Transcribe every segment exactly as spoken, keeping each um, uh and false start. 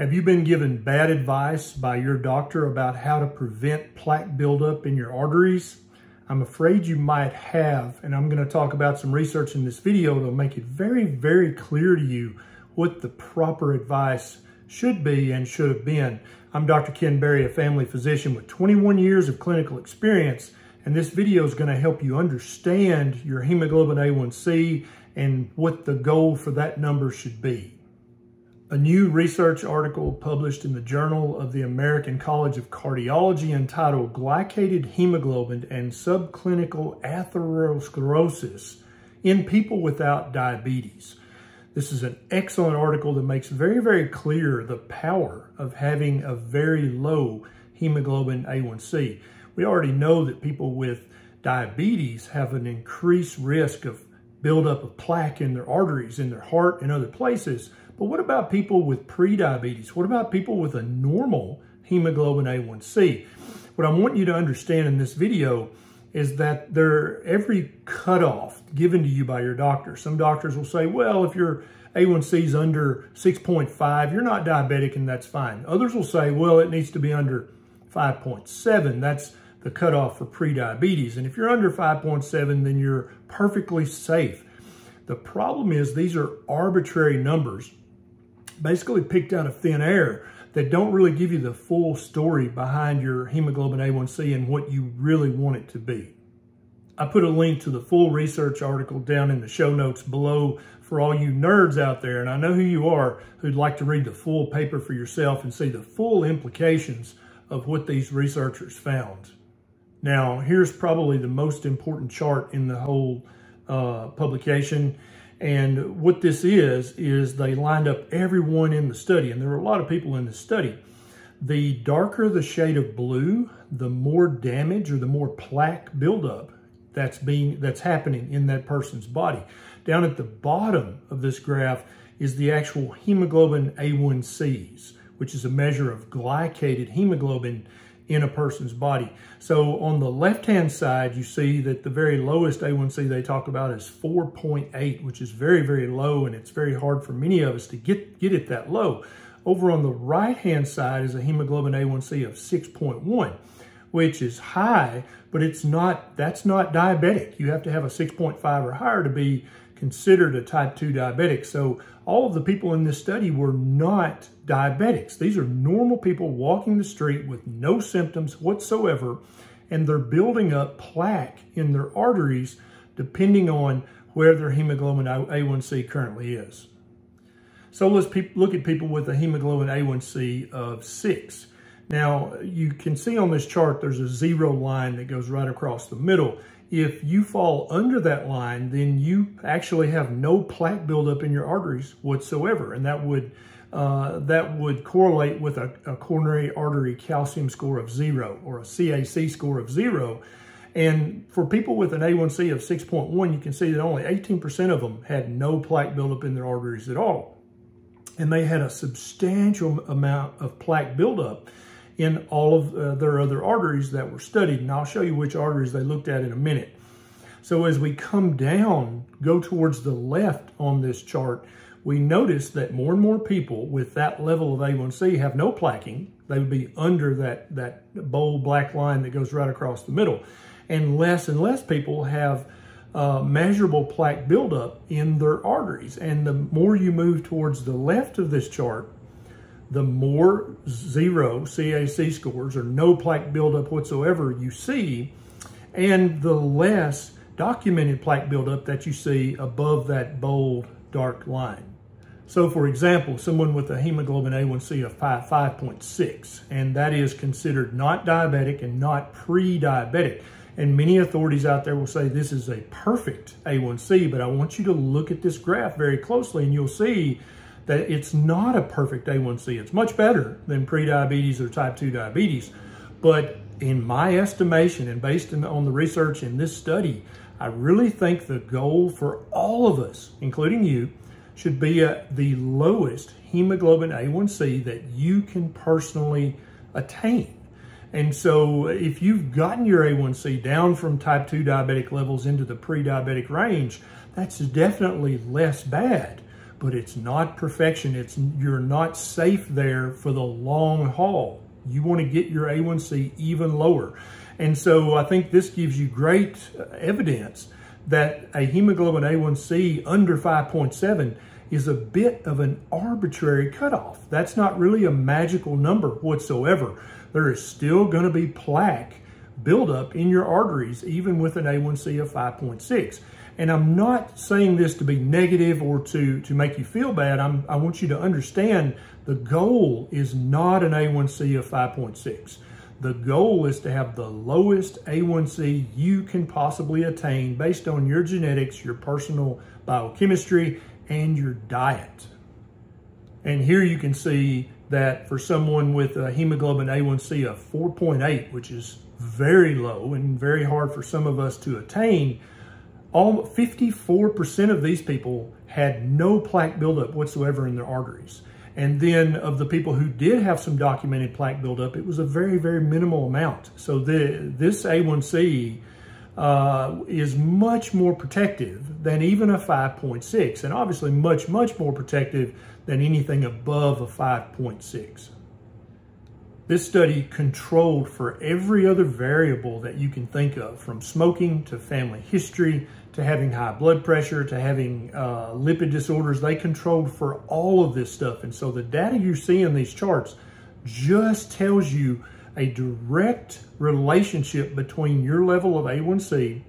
Have you been given bad advice by your doctor about how to prevent plaque buildup in your arteries? I'm afraid you might have, and I'm going to talk about some research in this video that'll make it very, very clear to you what the proper advice should be and should have been. I'm Doctor Ken Berry, a family physician with twenty-one years of clinical experience, and this video is going to help you understand your hemoglobin A one C and what the goal for that number should be. A new research article published in the Journal of the American College of Cardiology entitled Glycated Hemoglobin and Subclinical Atherosclerosis in People Without Diabetes. This is an excellent article that makes very, very clear the power of having a very low hemoglobin A one C. We already know that people with diabetes have an increased risk of buildup of plaque in their arteries, in their heart, and other places. But what about people with prediabetes? What about people with a normal hemoglobin A one C? What I want you to understand in this video is that there, every cutoff given to you by your doctor. Some doctors will say, well, if your A one C is under six point five, you're not diabetic and that's fine. Others will say, well, it needs to be under five point seven. That's the cutoff for prediabetes. And if you're under five point seven, then you're perfectly safe. The problem is these are arbitrary numbers, basically picked out of thin air, that don't really give you the full story behind your hemoglobin A one C and what you really want it to be. I put a link to the full research article down in the show notes below for all you nerds out there, and I know who you are, who'd like to read the full paper for yourself and see the full implications of what these researchers found. Now, here's probably the most important chart in the whole uh, publication. And what this is, is they lined up everyone in the study, and there were a lot of people in the study. The darker the shade of blue, the more damage or the more plaque buildup that's being that's happening in that person's body. Down at the bottom of this graph is the actual hemoglobin A one Cs, which is a measure of glycated hemoglobin in a person's body. So on the left-hand side, you see that the very lowest A one C they talk about is four point eight, which is very, very low, and it's very hard for many of us to get, get it that low. Over on the right-hand side is a hemoglobin A one C of six point one, which is high, but it's not, that's not diabetic. You have to have a six point five or higher to be considered a type two diabetic. So all of the people in this study were not diabetics. These are normal people walking the street with no symptoms whatsoever, and they're building up plaque in their arteries depending on where their hemoglobin A one C currently is. So let's look at people with a hemoglobin A one C of six. Now, you can see on this chart there's a zero line that goes right across the middle. If you fall under that line, then you actually have no plaque buildup in your arteries whatsoever, and that would uh, that would correlate with a, a coronary artery calcium score of zero or a C A C score of zero. And for people with an A one C of six point one, you can see that only eighteen percent of them had no plaque buildup in their arteries at all, and they had a substantial amount of plaque buildup in all of uh, their other arteries that were studied. And I'll show you which arteries they looked at in a minute. So as we come down, go towards the left on this chart, we notice that more and more people with that level of A one C have no plaquing. They would be under that, that bold black line that goes right across the middle. And less and less people have uh, measurable plaque buildup in their arteries. And the more you move towards the left of this chart, the more zero C A C scores or no plaque buildup whatsoever you see, and the less documented plaque buildup that you see above that bold dark line. So for example, someone with a hemoglobin A one C of five point six, and that is considered not diabetic and not pre-diabetic. And many authorities out there will say this is a perfect A one C, but I want you to look at this graph very closely and you'll see that it's not a perfect A one C. It's much better than prediabetes or type two diabetes. But in my estimation, and based in, on the research in this study, I really think the goal for all of us, including you, should be a, the lowest hemoglobin A one C that you can personally attain. And so if you've gotten your A one C down from type two diabetic levels into the pre-diabetic range, that's definitely less bad. but it's not perfection. It's, you're not safe there for the long haul. You want to get your A one C even lower. And so I think this gives you great evidence that a hemoglobin A one C under five point seven is a bit of an arbitrary cutoff. That's not really a magical number whatsoever. There is still going to be plaque buildup in your arteries, even with an A one C of five point six. And I'm not saying this to be negative or to, to make you feel bad. I'm, I want you to understand the goal is not an A one C of five point six. The goal is to have the lowest A one C you can possibly attain based on your genetics, your personal biochemistry, and your diet. And here you can see that for someone with a hemoglobin A one C of four point eight, which is very low and very hard for some of us to attain, all fifty-four percent of these people had no plaque buildup whatsoever in their arteries. And then of the people who did have some documented plaque buildup, it was a very, very minimal amount. So the, this A one C uh, is much more protective than even a five point six, and obviously much, much more protective than anything above a five point six. This study controlled for every other variable that you can think of, from smoking to family history to having high blood pressure to having uh, lipid disorders. They controlled for all of this stuff. And so the data you see in these charts just tells you a direct relationship between your level of A one C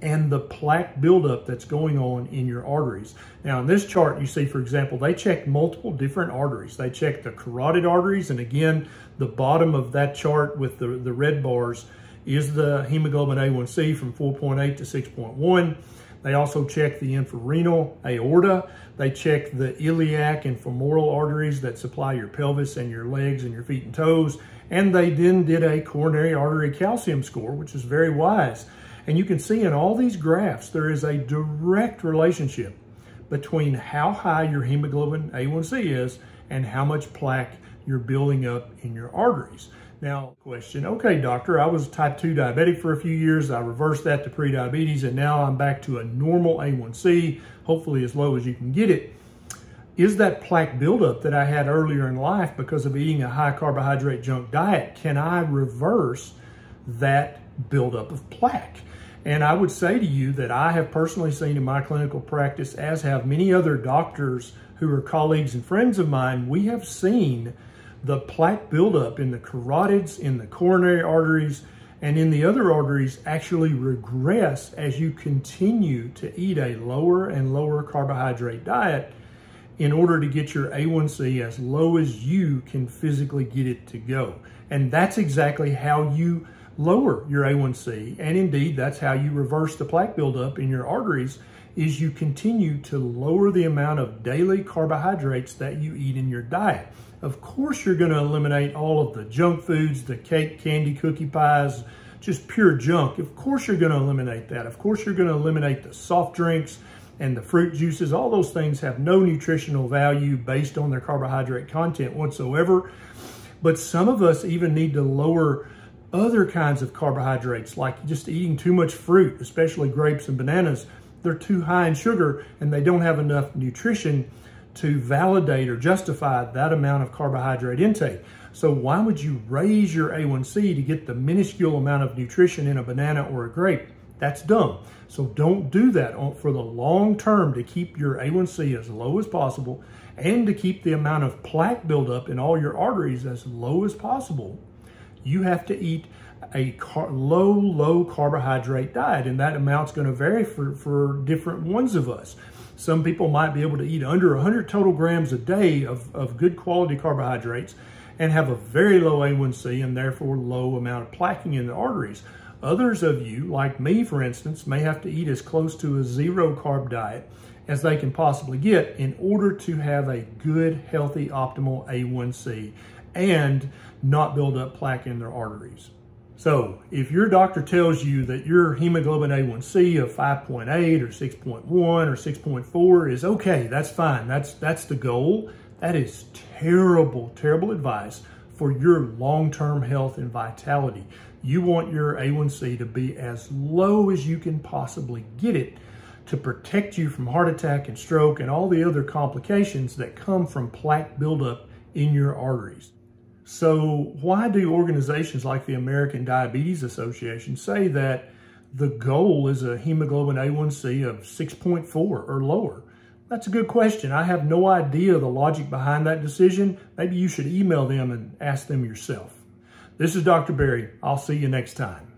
and the plaque buildup that's going on in your arteries. Now in this chart you see, for example, they checked multiple different arteries. They checked the carotid arteries, and again, the bottom of that chart with the, the red bars is the hemoglobin A one C from four point eight to six point one. They also checked the infrarenal aorta. They checked the iliac and femoral arteries that supply your pelvis and your legs and your feet and toes. And they then did a coronary artery calcium score, which is very wise. And you can see in all these graphs, there is a direct relationship between how high your hemoglobin A one C is and how much plaque you're building up in your arteries. Now, question, okay, doctor, I was type two diabetic for a few years. I reversed that to prediabetes, and now I'm back to a normal A one C, hopefully as low as you can get it. Is that plaque buildup that I had earlier in life because of eating a high carbohydrate junk diet, can I reverse that buildup of plaque? And I would say to you that I have personally seen in my clinical practice, as have many other doctors who are colleagues and friends of mine, we have seen the plaque buildup in the carotids, in the coronary arteries, and in the other arteries actually regress as you continue to eat a lower and lower carbohydrate diet in order to get your A one C as low as you can physically get it to go. And that's exactly how you lower your A one C, and indeed that's how you reverse the plaque buildup in your arteries, is you continue to lower the amount of daily carbohydrates that you eat in your diet. Of course you're going to eliminate all of the junk foods, the cake, candy, cookie pies, just pure junk. Of course you're going to eliminate that. Of course you're going to eliminate the soft drinks and the fruit juices. All those things have no nutritional value based on their carbohydrate content whatsoever. But some of us even need to lower other kinds of carbohydrates, like just eating too much fruit, especially grapes and bananas. They're too high in sugar and they don't have enough nutrition to validate or justify that amount of carbohydrate intake. So why would you raise your A one C to get the minuscule amount of nutrition in a banana or a grape? That's dumb. So don't do that for the long term, to keep your A one C as low as possible and to keep the amount of plaque buildup in all your arteries as low as possible. You have to eat a car low, low carbohydrate diet, and that amount's going to vary for, for different ones of us. Some people might be able to eat under one hundred total grams a day of, of good quality carbohydrates and have a very low A one C and therefore low amount of plaquing in the arteries. Others of you, like me for instance, may have to eat as close to a zero carb diet as they can possibly get in order to have a good, healthy, optimal A one C and not build up plaque in their arteries. So if your doctor tells you that your hemoglobin A one C of five point eight or six point one or six point four is okay, that's fine, that's, that's the goal, that is terrible, terrible advice for your long-term health and vitality. You want your A one C to be as low as you can possibly get it to protect you from heart attack and stroke and all the other complications that come from plaque buildup in your arteries. So why do organizations like the American Diabetes Association say that the goal is a hemoglobin A one C of six point four or lower? That's a good question. I have no idea the logic behind that decision. Maybe you should email them and ask them yourself. This is Doctor Berry. I'll see you next time.